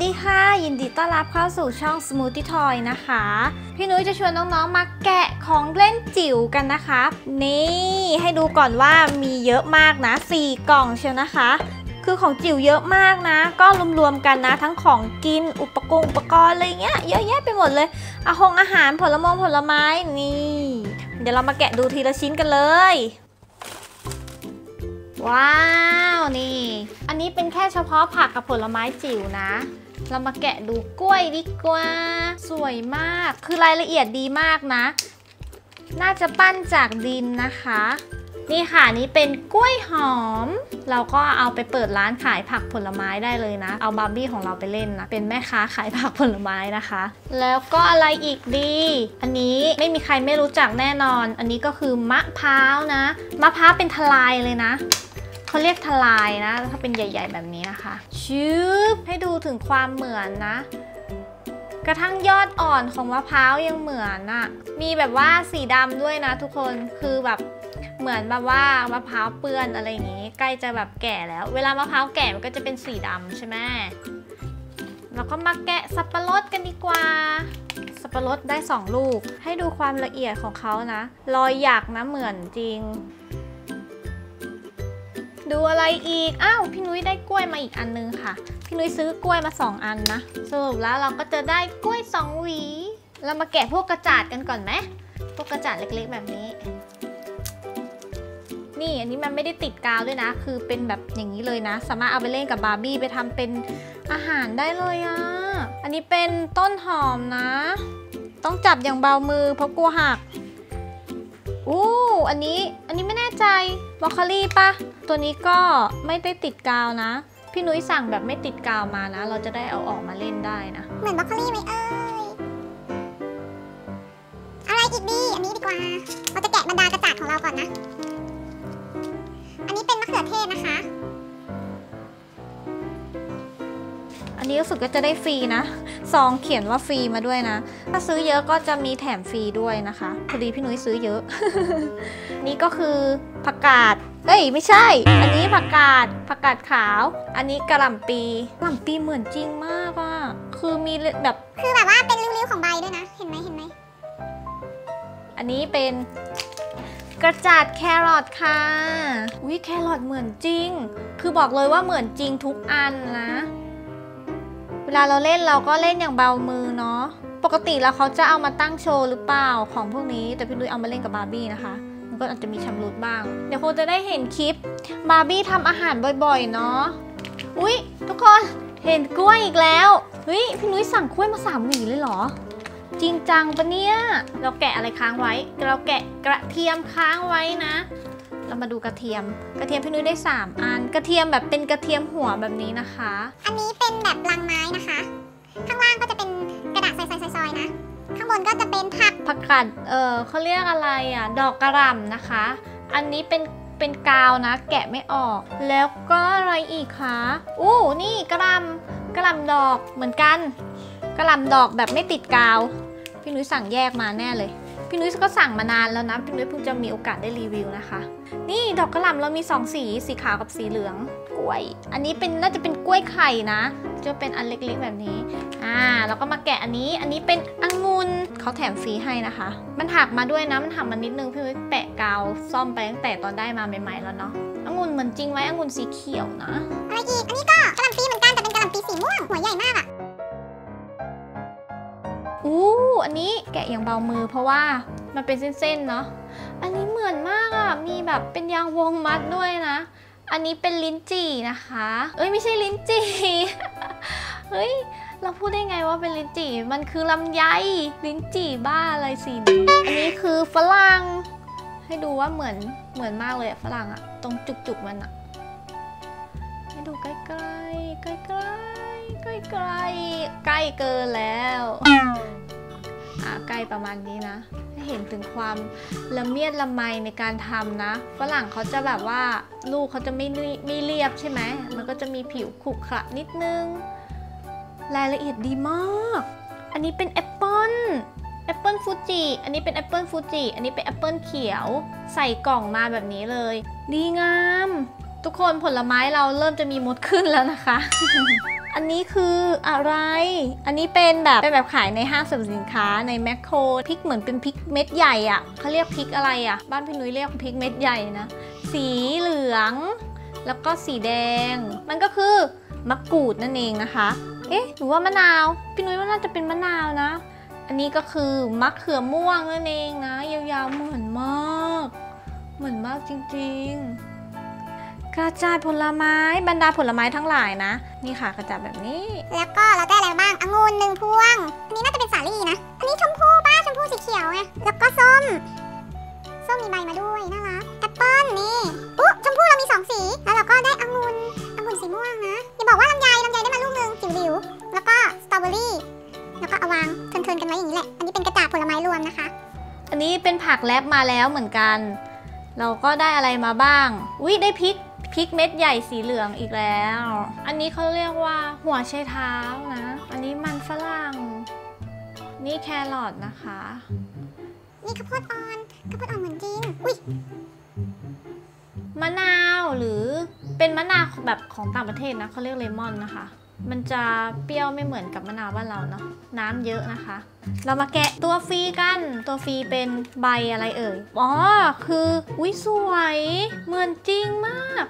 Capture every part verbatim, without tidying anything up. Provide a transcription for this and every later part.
สวัสดีค่ะยินดีต้อนรับเข้าสู่ช่อง Smoothie Toy นะคะพี่นุ้ยจะชวนน้องๆมาแกะของเล่นจิ๋วกันนะคะนี่ให้ดูก่อนว่ามีเยอะมากนะสี่กล่องเชียวนะคะคือของจิ๋วเยอะมากนะก็รวมๆกันนะทั้งของกินอุปกรณ์อุปกรณ์อะไรเงี้ยเยอะแยะไปหมดเลยอาหงอาหารผลไม้ผลไม้นี่เดี๋ยวเรามาแกะดูทีละชิ้นกันเลยว้าวนี่อันนี้เป็นแค่เฉพาะผักกับผลไม้จิ๋วนะเรามาแกะดูกล้วยดีกว่าสวยมากคือรายละเอียดดีมากนะน่าจะปั้นจากดินนะคะนี่ค่ะนี่เป็นกล้วยหอมเราก็เอาไปเปิดร้านขายผักผลไม้ได้เลยนะเอาบาร์บี้ของเราไปเล่นนะเป็นแม่ค้าขายผักผลไม้นะคะแล้วก็อะไรอีกดีอันนี้ไม่มีใครไม่รู้จักแน่นอนอันนี้ก็คือมะพร้าวนะมะพร้าวเป็นทลายเลยนะเขาเรียกทลายนะถ้าเป็นใหญ่ๆแบบนี้นะคะชืบให้ดูถึงความเหมือนนะกระทั่งยอดอ่อนของมะพร้าวยังเหมือนอ่ะมีแบบว่าสีดำด้วยนะทุกคนคือแบบเหมือนแบบว่ามะพร้าวเปื้อนอะไรอย่างนี้ใกล้จะแบบแก่แล้วเวลามะพร้าวแก่มันก็จะเป็นสีดำใช่ไหมแล้วก็มาแกะสับปะรดกันดีกว่าสับปะรดได้สองลูกให้ดูความละเอียดของเขานะรอยหยักนะเหมือนจริงดูอะไรอีกอ้าวพี่นุ้ยได้กล้วยมาอีกอันนึงค่ะพี่นุ้ยซื้อกล้วยมาสองอันนะสรุปแล้วเราก็จะได้กล้วยสองหวีเรามาแกะพวกกระจาดกันก่อนไหมพวกกระจาดเล็กๆแบบนี้นี่อันนี้มันไม่ได้ติดกาวด้วยนะคือเป็นแบบอย่างนี้เลยนะสามารถเอาไปเล่นกับบาร์บี้ไปทำเป็นอาหารได้เลยอ่ะอันนี้เป็นต้นหอมนะต้องจับอย่างเบามือเพราะกลัวหักอู้อันนี้อันนี้ไม่แน่ใจบล็อกโคลี่ปะตัวนี้ก็ไม่ได้ติดกาวนะพี่นุ้ยสั่งแบบไม่ติดกาวมานะเราจะได้เอาออกมาเล่นได้นะเหมือนบล็อกโคลี่ไหมเอ้ยอะไรอีกดีอันนี้ดีกว่าเราจะแกะบรรดากระจาดของเราก่อนนะอันนี้เป็นมะเขือเทศนะคะอันนี้รู้สึกก็จะได้ฟรีนะซองเขียนว่าฟรีมาด้วยนะถ้าซื้อเยอะก็จะมีแถมฟรีด้วยนะคะพอดีพี่นุ้ยซื้อเยอะ นี่ก็คือผักกาดเอ้ยไม่ใช่อันนี้ผักกาดผักกาดขาวอันนี้กะหล่ำปีกะหล่ำปีเหมือนจริงมากอ่ะคือมีแบบคือแบบว่าเป็นริ้วๆของใบด้วยนะเห็นไหมเห็นไหมอันนี้เป็นกระจาดแครอทค่ะอุ้ยแครอทเหมือนจริงคือบอกเลยว่าเหมือนจริงทุกอันนะเวลาเราเล่นเราก็เล่นอย่างเบามือเนาะปกติแล้วเขาจะเอามาตั้งโชว์หรือเปล่าของพวกนี้แต่พี่นุ้ยเอามาเล่นกับบาร์บี้นะคะมันก็อาจจะมีชำรุดบ้างเดี๋ยวคงจะได้เห็นคลิปบาร์บี้ทำอาหารบ่อยๆเนาะอุ๊ยทุกคนเห็นกล้วยอีกแล้วเฮ้ยพี่นุ้ยสั่งกล้วยมาสามหวีเลยเหรอจริงจังปะเนี่ยเราแกะอะไรค้างไว้เราแกะกระเทียมค้างไว้นะเรามาดูกระเทียมกระเทียมพี่นุ้ยได้สามอันกระเทียมแบบเป็นกระเทียมหัวแบบนี้นะคะอันนี้เป็นแบบลังไม้นะคะข้างล่างก็จะเป็นกระดาษซอยๆๆนะข้างบนก็จะเป็นผักผักกาดเออเขาเรียกอะไรอ่ะดอกกระหล่ำนะคะอันนี้เป็นเป็นกาวนะแกะไม่ออกแล้วก็อะไรอีกคะอู้นี่กระหล่ำกระหล่ำดอกเหมือนกันกระหล่ำดอกแบบไม่ติดกาวพี่นุ้ยสั่งแยกมาแน่เลยพี่นุ้ยก็สั่งมานานแล้วนะพี่นุ้ยเพิ่งจะมีโอกาสได้รีวิวนะคะนี่ดอกกระหล่ำเรามีสองสีสีขาวกับสีเหลืองกล้วยอันนี้เป็นน่าจะเป็นกล้วยไข่นะจะเป็นอันเล็กๆแบบนี้อ่าแล้วก็มาแกะอันนี้อันนี้เป็นองุ่นเขาแถมฟรีให้นะคะมันหักมาด้วยนะมันหักมานิดนึงพี่นุ้ยแปะกาวซ่อมไปตั้งแต่ตอนได้มาใหม่ๆแล้วเนาะองุ่นเหมือนจริงไหมองุ่นสีเขียวนะอะไรอีกอันนี้ก็กระหล่ำปีเหมือนกันแต่เป็นกระหล่ำปีสีม่วงหัวใหญ่มากอะอู้อันนี้แกะอย่างเบามือเพราะว่ามันเป็นเส้นๆเนาะอันนี้เหมือนมากอ่ะมีแบบเป็นยางวงมัดด้วยนะอันนี้เป็นลิ้นจี่นะคะเอ้ยไม่ใช่ลิ้นจี่ เฮ้ยเราพูดได้ไงว่าเป็นลิ้นจี่มันคือลำไยลิ้นจี่บ้าอะไรสีนี้อันนี้คือฝรั่งให้ดูว่าเหมือนเหมือนมากเลยฝรั่งอ่ะตรงจุกๆมันอ่ะให้ดูใกล้ๆใกล้ๆใกล้ๆใกล้เกินแล้วใกล้ประมาณนี้นะให้เห็นถึงความละเมียดละไมในการทำนะฝรั่งเขาจะแบบว่าลูกเขาจะไม่ไม่เรียบใช่ไหมมันก็จะมีผิวขรุขระนิดนึงรายละเอียดดีมากอันนี้เป็นแอปเปิ้ลแอปเปิ้ลฟูจิอันนี้เป็นแอปเปิ้ลฟูจิอันนี้เป็นแอปเปิ้ลเขียวใส่กล่องมาแบบนี้เลยดีงามทุกคนผลไม้เราเริ่มจะมีมดขึ้นแล้วนะคะ อันนี้คืออะไรอันนี้เป็นแบบเป็นแบบขายในห้างสรรพสินค้าในแมคโครพริกเหมือนเป็นพริกเม็ดใหญ่อ่ะเขาเรียกพริกอะไรอ่ะบ้านพี่นุ้ยเรียกพริกเม็ดใหญ่นะสีเหลืองแล้วก็สีแดงมันก็คือมะกรูดนั่นเองนะคะเอ๊ะหรือว่ามะนาวพี่นุ้ยว่าน่าจะเป็นมะนาวนะอันนี้ก็คือมะเขือม่วงนั่นเองนะยาวๆเหมือนมากเหมือนมากจริงๆกระจายผลไม้บรรดาผลไม้ทั้งหลายนะนี่ค่ะกระจายแบบนี้แล้วก็เราได้อะไรบ้างองุ่นหนึ่งพวงอันนี้น่าจะเป็นสาลี่นะอันนี้ชมพู่ป้าชมพู่สีเขียวไงแล้วก็ส้มส้มมีใบมาด้วยน่ารักแอปเปิ้ลนี่ปุ๊ชมพู่เรามีสองสีแล้วเราก็ได้องุ่นองุ่นสีม่วงนะอย่าบอกว่าลำไยลำไยได้มาลูกนึงจิ๋วๆแล้วก็สตรอเบอรี่แล้วก็เอาวางเทินๆกันไว้อย่างนี้แหละอันนี้เป็นกระจายผลไม้รวมนะคะอันนี้เป็นผักแลบมาแล้วเหมือนกันเราก็ได้อะไรมาบ้างอุ๊ยได้พริกพริกเม็ดใหญ่สีเหลืองอีกแล้วอันนี้เขาเรียกว่าหัวไชเท้านะอันนี้มันฝรั่งนี่แครอทนะคะนี่ข้าวโพดอ่อนข้าวโพดอ่อนเหมือนจริงอุ๊ยมะนาวหรือเป็นมะนาวแบบของต่างประเทศนะเขาเรียกเลมอนนะคะมันจะเปรี้ยวไม่เหมือนกับมะนาวบ้านเราเนาะน้ำเยอะนะคะเรามาแกะตัวฟรีกันตัวฟรีเป็นใบอะไรเอ่ยอ๋อคืออุ๊ยสวยเหมือนจริงมาก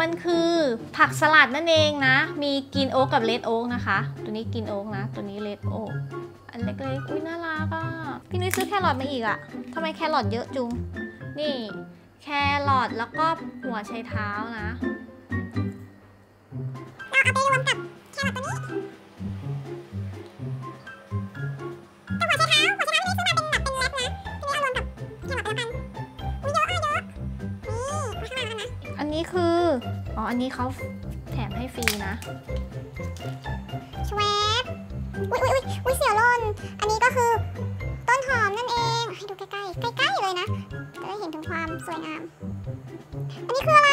มันคือผักสลัดนั่นเองนะมีกรีนโอ๊กกับเรดโอ๊กนะคะตัวนี้กรีนโอ๊กนะตัวนี้เรดโอ๊กอันเล็กๆอุ๊ยน่ารักอ่ะพี่นุ้ยซื้อแครอทมาอีกอ่ะทำไมแครอทเยอะจุงนี่แครอทแล้วก็หัวไชเท้านะนี่คืออ๋ออันนี้เขาแถมให้ฟรีนะชเวฟอุ๊ยอุ๊ยอุ๊ยเสี่ยวลนอันนี้ก็คือต้นหอมนั่นเองให้ดูใกล้ใกล้ใกล้ๆเลยนะจะได้เห็นถึงความสวยงามอันนี้คืออะไร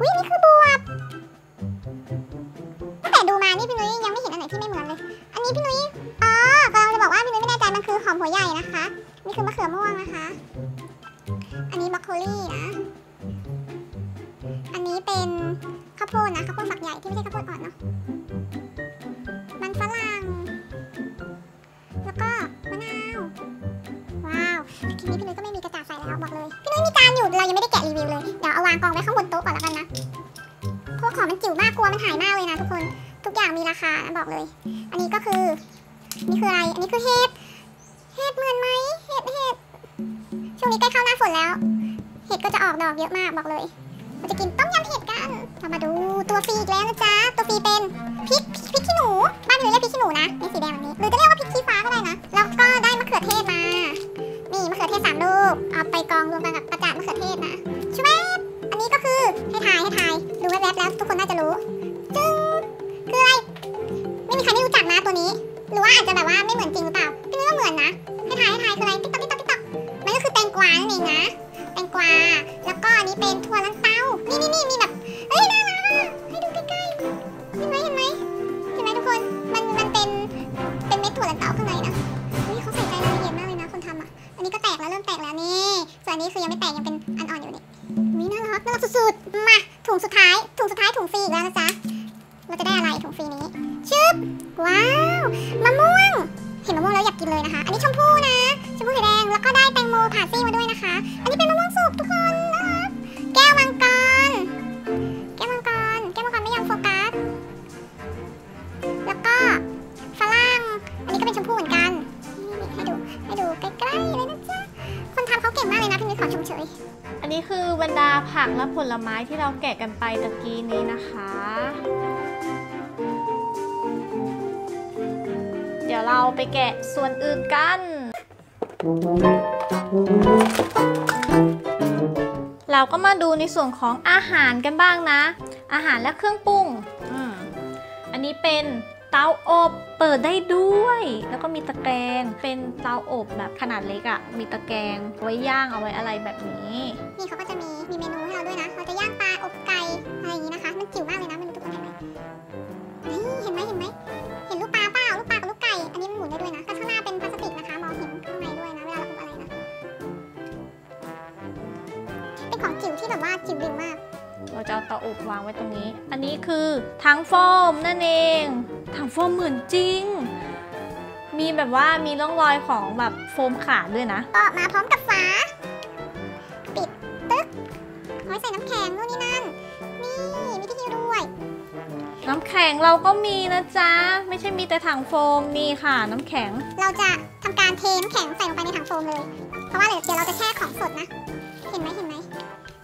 อุ๊ยนี่คือบวบตั้งแต่ดูมานี่พี่นุ้ยยังไม่เห็นอันไหนที่ไม่เหมือนเลยอันนี้พี่นุ้ยอ๋อกำลังจะบอกว่าพี่นุ้ยไม่แน่ใจมันคือหอมหัวใหญ่นะคะนี่คือมะเขือม่วงนะคะอันนี้บรอกโคลี่นะอันนี้เป็นข้าวโพดนะข้าวโพดฝักใหญ่ที่ไม่ใช่ข้าวโพดอ่อนเนาะมันฝรั่งแล้วก็มะนาวว้าวคลิปนี้พี่นุ้ยก็ไม่มีกระจาดใส่แล้วบอกเลยพี่นุ้ยมีจานอยู่เรายังไม่ได้แกะรีวิวเลยเดี๋ยวเอาวางกองไว้ข้างบนโต๊ะก่อนแล้วกันนะพวกของมันจิ๋วมากกลัวมันหายมากเลยนะทุกคนทุกอย่างมีราคาบอกเลยอันนี้ก็คือนี่คืออะไรอันนี้คือเห็ดเห็ดเหมือนไหมเห็ดเห็ดช่วงนี้ใกล้เข้าหน้าฝนแล้วเห็ดก็จะออกดอกเยอะมากบอกเลยเราจะกินต้มยำเห็ดกันเรามาดูตัวฟรีอีกแล้วนะจ๊ะตัวฟรีเป็นพริกพริกขี้หนูบ้านหนูเรียกพริกขี้หนูนะในสีแดงแบบนี้หรือจะเรียกว่าพริกขี้ฟ้าก็ได้นะแล้วก็ได้มะเขือเทศมานี่มะเขือเทศสามลูกเอาไปกองรวมกันกับกระจาดมะเขือเทศนะช่วยอันนี้ก็คือให้ทายให้ทายดูแวบๆแล้วทุกคนน่าจะรู้จึ๊งคืออะไรไม่มีใครไม่รู้จักนะตัวนี้หรือว่าอาจจะแบบว่าไม่เหมือนจริงหรือเปล่าพี่นุ้ยว่าเหมือนนะให้ทายให้ทายคืออะไรติ๊กต๊อกติ๊กต๊อกติ๊กต๊อกมันก็คือแตงกวานั่นเองนะแตงกวาแล้วก็อันนี้เป็นถั่วลันเตานี่นี่นี่มีแบบเอ้ยน่ารักอ่ะให้ดูใกล้ๆเห็นไหมเห็นไหมเห็นไหมทุกคนมันมันเป็นเป็นเม็ดถั่วลันเตาข้างในนะนี่เขาใส่ใจรายละเอียดมากเลยนะคนทำอ่ะอันนี้ก็แตกแล้วเริ่มแตกแล้วนี่ส่วนอันนี้คือยังไม่แตกยังเป็นอันอ่อนอยู่นี่นี่น่ารักน่ารักสุดๆมาถุงสุดท้ายถุงสุดท้ายถุงฟรีอีกแล้วนะจ๊ะเราจะได้อะไรถุงฟรีนี้ชึบว้าวมะม่วงเห็นมะม่วงแล้วอยากกินเลยนะคะอันนี้ชมพู่นะชมพู่สีแดงแล้วก็ได้แตงโมผ่าซี่มาด้วยนะคะอันนี้เป็นมะม่วงสุกทุกคนนะคะแก้วมังกรแก้วมังกรแก้วมังกรไม่ยอมโฟกัสแล้วก็ฝรั่งอันนี้ก็เป็นชมพูเหมือนกันนี่ให้ดูให้ดูใกล้ๆเลยนะจ๊ะคนทำเขาเก่งมากเลยนะพี่นุ้ยขอชมเชยอันนี้คือบรรดาผักและผลไม้ที่เราแกะกันไปตะกี้นี้นะคะเดี๋ยวเราไปแกะส่วนอื่นกันเราก็มาดูในส่วนของอาหารกันบ้างนะอาหารและเครื่องปรุง อ, อันนี้เป็นเตาอบเปิดได้ด้วยแล้วก็มีตะแกรงเป็นเตาอบแบบขนาดเล็กอะมีตะแกรงไว้ย่างเอาไว้อะไรแบบนี้นี่เขาก็จะมีมีเมนูให้เราด้วยนะเราจะย่างปลาอบไก่อะไรอย่างนี้นะคะมันจิ๋วมากเลยนะมันทุกคนเห็นไหมเห็นไหมเห็นไหมเห็นลูกปลาเปล่าลูกปลากับลูกไก่อันนี้มันหมุนได้ด้วยนะข้างหน้าเป็นพลาสติกนะคะมองเห็นข้างในด้วยนะเวลาเราอบอะไรนะเป็นของจิ๋วที่แบบว่าจิ๋วดึงมากรส จะเอาเตาอบวางไว้ตรงนี้อันนี้คือถังโฟมนั่นเองถังโฟมเหมือนจริงมีแบบว่ามีร่องรอยของแบบโฟมขาดด้วยนะก็มาพร้อมกับฝาปิดตึ๊กไว้ใส่น้ำแข็งนู่นนี่นั่นนี่มีที่คิวด้วยน้ำแข็งเราก็มีนะจ๊ะไม่ใช่มีแต่ถังโฟมมีค่ะน้ำแข็งเราจะทำการเทน้ำแข็งใส่ลงไปในถังโฟมเลยเพราะว่าเดี๋ยวเราจะแช่ของสดนะเห็นไหมเห็นไหม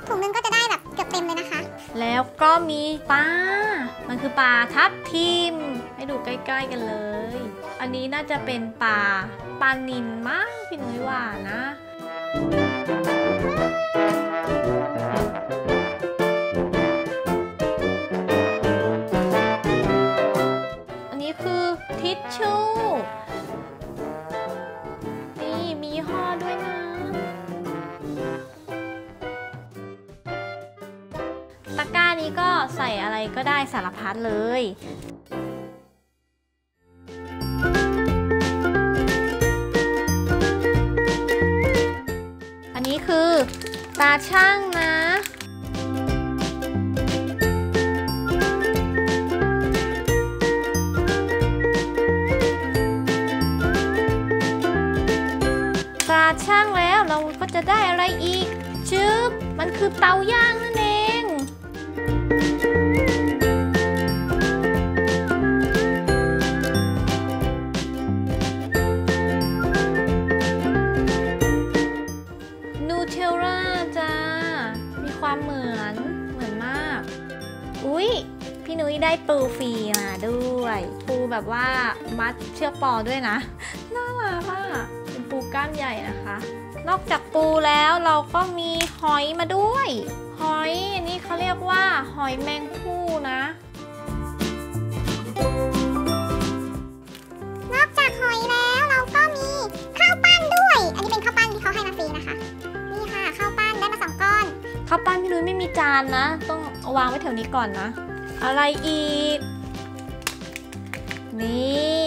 ถุงนึงก็จะได้แบบเกือบเต็มเลยนะคะแล้วก็มีปลามันคือปลาทับทิมให้ดูใกล้ๆกันเลยอันนี้น่าจะเป็นปลาปลานิลมั้งพี่นุ้ยว่านะอันนี้คือทิชชู่นี่มียี่ห้อด้วยนะตะกร้านี้ก็ใส่อะไรก็ได้สารพัดเลยอันนี้คือตาช่างนะตาช่างแล้วเราก็จะได้อะไรอีกจึ๊บมันคือเตาย่างนั่นเองเหมือนเหมือนมากอุ๊ยพี่นุ้ยได้ปูฟรีมาด้วยปูแบบว่ามัดเชือกปอด้วยนะน่ารักมากเป็นปูก้ามใหญ่นะคะนอกจากปูแล้วเราก็มีหอยมาด้วยหอยอันนี้เขาเรียกว่าหอยแมงผู้นะนอกจากหอยแล้วเราก็มีข้าวปั้นด้วยอันนี้เป็นข้าวปั้นที่เขาให้มาฟรีนะคะนี่ค่ะข้าวปั้นได้มาสองก้อนข้าวปั้นพี่นุ้ยไม่มีจานนะต้องวางไว้แถวนี้ก่อนนะอะไรอีกนี่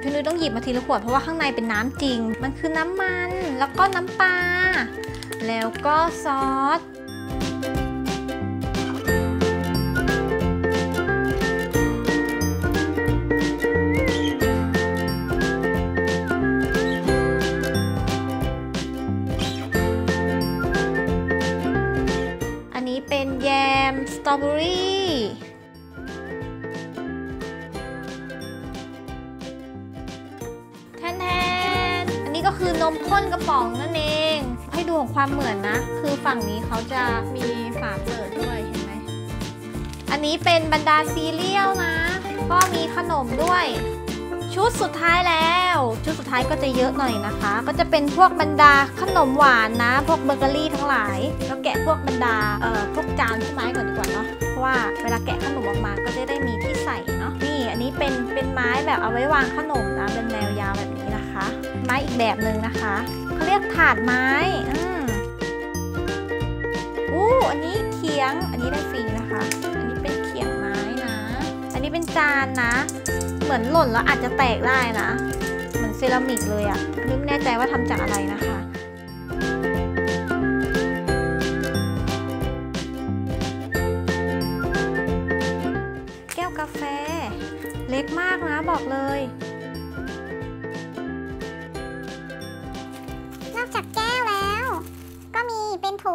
พี่นุ้ยต้องหยิบมาทีละขวดเพราะว่าข้างในเป็นน้ำจริงมันคือน้ำมันแล้วก็น้ำปลาแล้วก็ซอสเป็นแยมสตรอเบอรี่แทนแทนอันนี้ก็คือนมข้นกระป๋องนั่นเองให้ดูของความเหมือนนะคือฝั่งนี้เขาจะมีฝาเปิดด้วยเห็นไหมอันนี้เป็นบรรดาซีเรียลนะก็มีขนมด้วยชุดสุดท้ายแล้วชุดสุดท้ายก็จะเยอะหน่อยนะคะก็จะเป็นพวกบรรดาขนมหวานนะพวกเบเกอรี่ทั้งหลายแล้วแกะพวกบรรดาเอ่อพวกจานไม้ก่อนดีกว่าเนาะเพราะว่าเวลาแกะขนมออกมาก็จะได้มีที่ใส่เนาะนี่อันนี้เป็นเป็นไม้แบบเอาไว้วางขนมนะเป็นแนวยาวแบบนี้นะคะไม้อีกแบบหนึ่งนะคะเขาเรียกถาดไม้อืมอู้อันนี้เขียงอันนี้ได้ฟรีนะคะอันนี้เป็นเขียงไม้นะอันนี้เป็นจานนะเหมือนหล่นแล้วอาจจะแตกได้นะเหมือนเซรามิกเลยอะไม่แน่ใจว่าทำจากอะไรนะคะแก้วกาแฟเล็กมากนะบอกเลยนอกจากแก้วแล้วก็มีเป็นโถ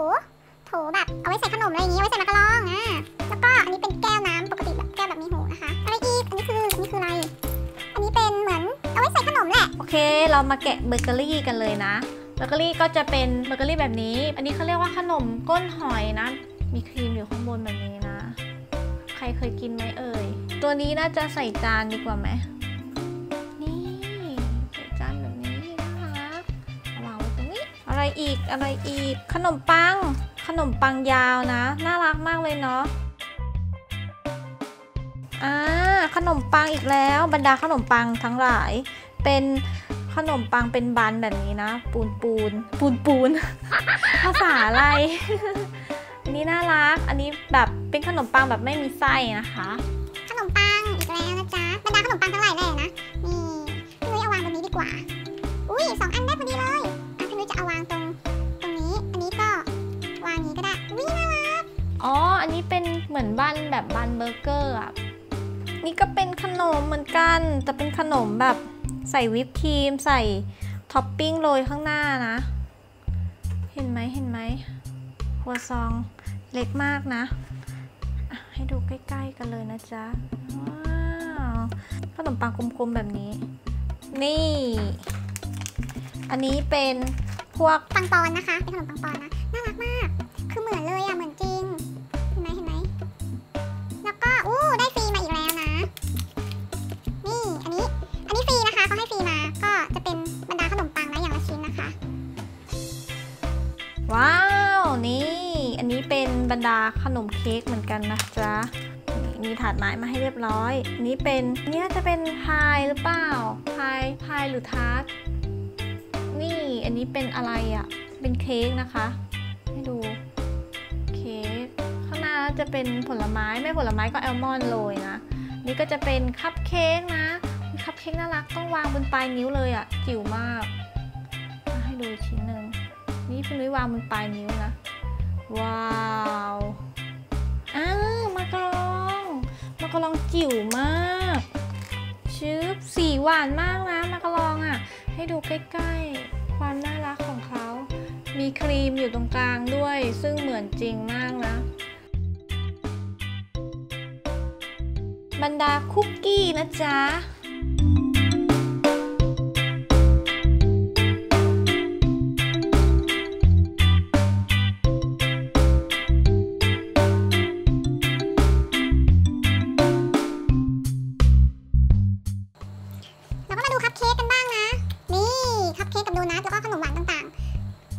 โถแบบเอาไว้ใส่ขนมอะไรอย่างนี้ไว้ใส่มะกะลองอ่ะแล้วก็อันนี้เป็นแก้วน้ำปกติแบบแก้วแบบมีหูนะคะอะไรอีกอันนี้คือนี่คืออะไรอันนี้เป็นเหมือนเอาไว้ใส่ขนมแหละโอเคเรามาแกะเบเกอรี่กันเลยนะเบเกอรี่ก็จะเป็นเบเกอรี่แบบนี้อันนี้เขาเรียกว่าขนมก้นหอยนะมีครีมอยู่ข้างบนแบบนี้นะใครเคยกินไหมเอ่ยตัวนี้น่าจะใส่จานดีกว่าไหมนี่ใส่จานแบบนี้นะคะวางไว้ตรงนี้อะไรอีกอะไรอีกขนมปังขนมปังยาวนะน่ารักมากเลยเนาะอ่าขนมปังอีกแล้วบรรดาขนมปังทั้งหลายเป็นขนมปังเป็นบันแบบนี้นะปูนปูนปูนปูน ภาษาอะไร อันนี้น่ารักอันนี้แบบเป็นขนมปังแบบไม่มีไส้นะคะขนมปังอีกแล้วนะจ๊ะบรรดาขนมปังทั้งหลายเลยนะนี่พี่นุ้ยเอาวางตรงนี้ดีกว่าอุ้ยสองอันได้พอดีเลยอ่ะพี่นุ้ยจะเอาวางตรงตรงนี้อันนี้ก็วางนี้ก็ได้อุ้ยน่ารักอ๋ออันนี้ มือนบั้นแบบบั้นเบอร์เกอร์อ่ะนี่ก็เป็นขนมเหมือนกันแต่เป็นขนมแบบใส่วิปครีมใส่ท็อปปิ้งโรยข้างหน้านะเห็นไหมเห็นไหมหัวซองเล็กมากนะให้ดูใกล้ๆกันเลยนะจ๊ะขนมปังกลมๆแบบนี้นี่อันนี้เป็นพวกปังปอนนะคะเป็นขนมปังปอนนะน่ารักมากคือเหมือนเลยอะเหมือนจริงเห็นไหมเห็นไหมแล้วก็อู้ได้ฟรีมาอีกแล้วนะนี่อันนี้อันนี้ฟรีนะคะเขาให้ฟรีมาก็จะเป็นบรรดาขนมปังนะอย่างละชิ้นนะคะว้าวนี่อันนี้เป็นบรรดาขนมเค้กเหมือนกันนะจ๊ะมีถาดไม้มาให้เรียบร้อยนี่เป็นนี่จะเป็นพายหรือเปล่าพายพายหรือทาร์ตนี่อันนี้เป็นอะไรอ่ะเป็นเค้กนะคะให้ดูเค้กข้างหน้าจะเป็นผลไม้ไม่ผลไม้ก็แอลมอนด์เลยนะนี่ก็จะเป็นคัพเค้กนะคัพเค้กน่ารักต้องวางบนปลายนิ้วเลยอ่ะจิ๋วมากให้ดูชิ้นหนึ่งนี่พี่นุ้ยวางบนปลายนิ้วนะว้าวอ้าวมากรองมากรองจิ๋วมากชืบสีหวานมากนะมากรองอ่ะให้ดูใกล้ๆความน่ารักของเขามีครีมอยู่ตรงกลางด้วยซึ่งเหมือนจริงมากนะบรรดาคุกกี้นะจ๊ะ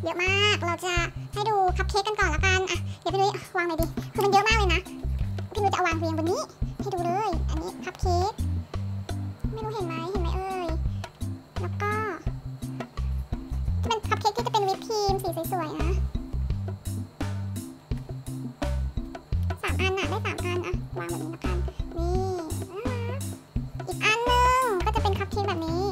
เยอะมากเราจะให้ดูคัพเค้กกันก่อนละกันอ่ะเดี๋ยวพี่นุ้ยวางหน่อยดิคือมันเยอะมากเลยนะพี่นุ้ยจะเอาวางเรียงบนนี้ให้ดูเลยอันนี้คัพเค้กไม่รู้เห็นไหมเห็นไหมเอ่ยแล้วก็จะเป็นคัพเค้กที่จะเป็นวิปครีมสีสวยๆนะสามอันน่ะได้สามอันอ่ะวางแบบนี้ละกันนี่อีกอันหนึ่งก็จะเป็นคัพเค้กแบบนี้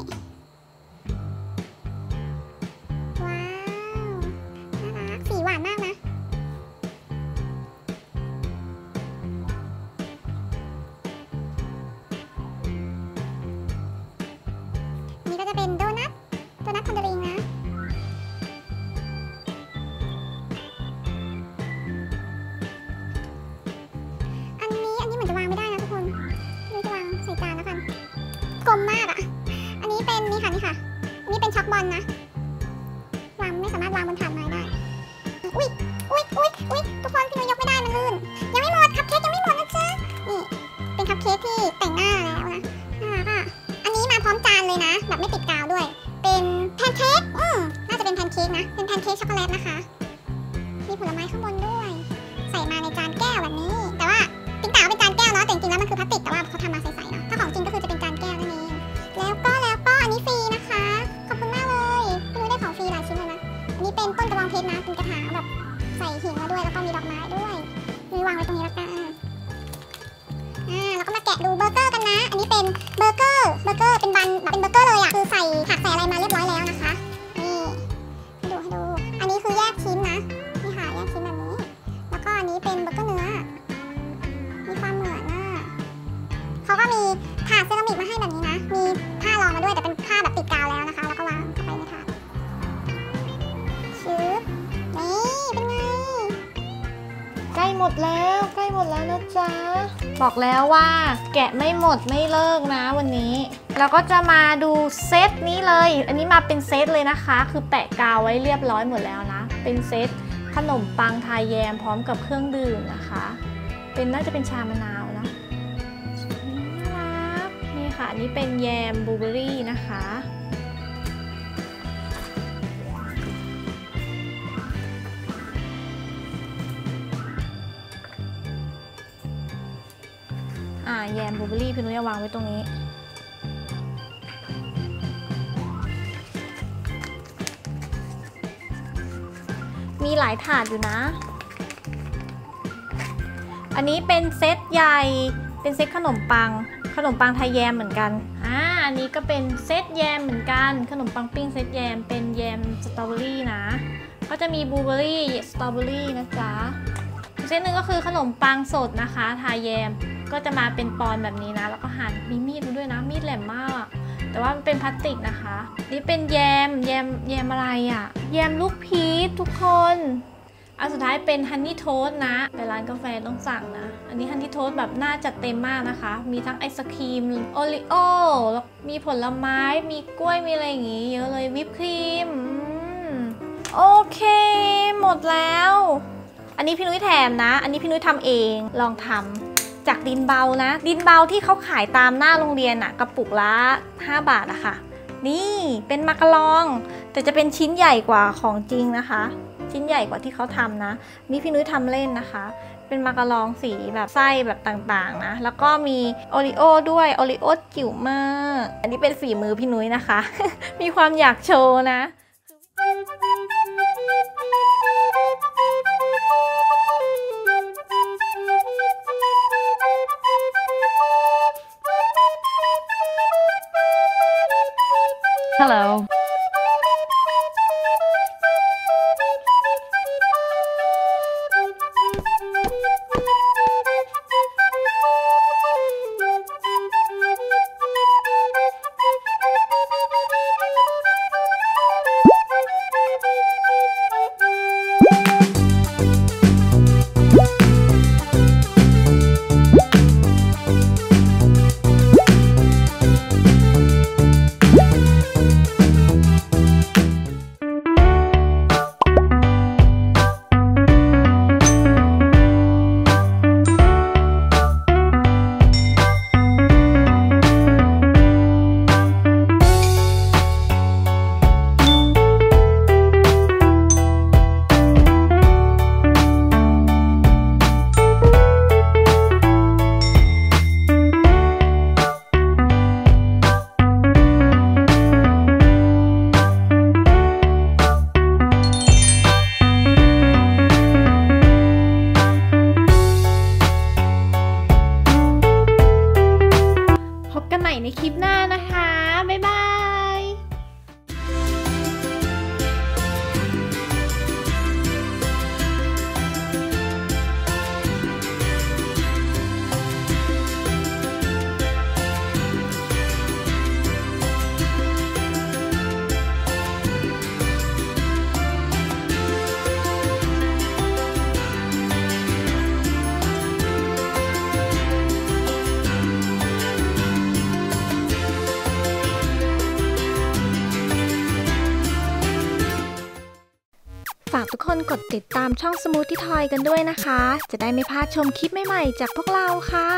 กลมมากอ่ะอันนี้เป็นนี่ค่ะนี่ค่ะอันนี้เป็นช็อกบอลนะวางไม่สามารถวางบนถาดไม้ได้อุ๊ยอุ๊ยอุ๊ยอุ๊ยทุกคนพี่นุ้ยยกไม่ได้มันลื่นยังไม่หมดคัพเค้กยังไม่หมดนะจ๊ะนี่เป็นคัพเค้กที่แต่งหน้าแล้วนะน่ารักอ่ะอันนี้มาพร้อมจานเลยนะแบบไม่ติดกาวด้วยเป็นแพนเค้กอืมน่าจะเป็นแพนเค้กนะเป็นแพนเค้กช็อกโกแลตนะคะมีผลไม้ข้างบนด้วยใส่มาในจานแก้วแบบนี้แต่ว่าติ๊กต๋าเป็นจานแก้วเนาะแต่จริงๆแล้วมันคือพลาสติกแต่ว่าเขาทำมาใสๆเนาะถ้าของจริงก็คือจะเป็นจานแก้วนั่นเองแล้วก็แล้วก็อันนี้ฟรีนะคะขอบคุณมากเลยพี่นุ้ยได้ของฟรีหลายชิ้นเลยนะอันนี้เป็นต้นกระบองเพชรนะเป็นกระถางแบบใส่หินมาด้วยแล้วก็มีดอกไม้ด้วยนุ้ยวางไว้ตรงนี้แล้วกันอ่าแล้วก็มาแกะดูเบอร์เกอร์กันนะอันนี้เป็นเบอร์เกอร์เบอร์เกอร์เป็นบันแบบเป็นเบอร์เกอร์เลยอ่ะคือใส่ผักใส่อะไรมาเรียบร้อยแล้วนะคะนี่ให้ดูให้ดูอันนี้คือแยกชิ้นนะนี่ค่ะแยกชิ้นแบบนี้แล้วก็อันนี้เป็นเบอร์เกอร์เนื้อมีความเหมือนอ่ะเขาก็มีถาดเซรามิกมาให้แบบนี้นะมีผ้ารองมาด้วยแต่เป็นผ้าแบบติดกาวแล้วนะคะแล้วก็วางเข้าไปในถาดชื้อนี่เป็นไงใกล้หมดแล้วใกล้หมดแล้วนะจ๊ะบอกแล้วว่าแกะไม่หมดไม่เลิกนะวันนี้เราก็จะมาดูเซตนี้เลยอันนี้มาเป็นเซตเลยนะคะคือแปะกาวไว้เรียบร้อยหมดแล้วนะเป็นเซตขนมปังทายแยมพร้อมกับเครื่องดื่มนะคะเป็นน่าจะเป็นชามะนาวนะค่ะนี่เป็นแยมบลูเบอรี่นะคะอ่าแยมบลูเบอรี่พี่นุ้ยวางไว้ตรงนี้มีหลายถาดอยู่นะอันนี้เป็นเซตใหญ่เป็นเซตขนมปังขนมปังไทยแยมเหมือนกันอ่าอันนี้ก็เป็นเซตแยมเหมือนกันขนมปังปิ้งเซตแยมเป็นแยมสตรอเบอรี่นะก็จะมีบลูเบอรี่สตรอเบอรี่นะจ๊ะ เส้นหนึ่งก็คือขนมปังสดนะคะทาแยมก็จะมาเป็นปอนแบบนี้นะแล้วก็หั่นมีมีดด้วยนะมีดแหลมมากแต่ว่ามันเป็นพลาสติกนะคะนี่เป็นแยมแยมแยมอะไรอ่ะแยมลูกพีชทุกคนอันสุดท้ายเป็นฮันนี่โทสต์นะไปร้านกาแฟต้องสั่งนะอันนี้ฮันนี่โทสต์แบบน่าจัดเต็มมากนะคะมีทั้งไอศครีมโอริโอมีผลไม้มีกล้วยมีอะไรอย่างงี้เยอะเลยวิปครีมโอเคหมดแล้วอันนี้พี่นุ้ยแถมนะอันนี้พี่นุ้ยทำเองลองทำจากดินเบานะดินเบาที่เขาขายตามหน้าโรงเรียนอะกระปุกละห้าบาทนะคะนี่เป็นมักกะลองแต่จะเป็นชิ้นใหญ่กว่าของจริงนะคะชิ้นใหญ่กว่าที่เขาทำนะนี่พี่นุ้ยทำเล่นนะคะเป็นมักกะลองสีแบบไส้แบบต่างๆนะแล้วก็มีโอริโอด้วยโอริโอจิ๋วมากอันนี้เป็นฝีมือพี่นุ้ยนะคะ มีความอยากโชว์นะHello.ทุกคนกดติดตามช่อง Smoothie Toy กันด้วยนะคะจะได้ไม่พลาดชมคลิปใหม่ๆจากพวกเราค่ะ